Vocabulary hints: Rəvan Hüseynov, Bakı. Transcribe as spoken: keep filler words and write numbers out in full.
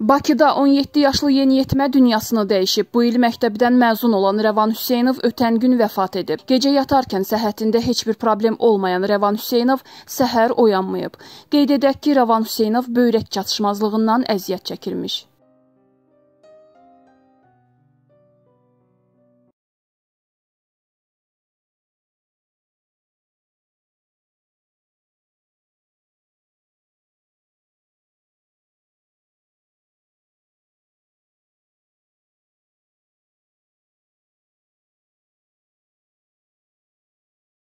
Bakıda on yeddi yaşlı yeniyetmə dünyasını dəyişib. Bu il məktəbdən məzun olan Rəvan Hüseynov ötən gün vəfat edib. Gecə yatarkən səhhətində heç bir problem olmayan Rəvan Hüseynov səhər oyanmayıb. Qeyd edək ki, Rəvan Hüseynov böyrək çatışmazlığından əziyyət çəkirmiş.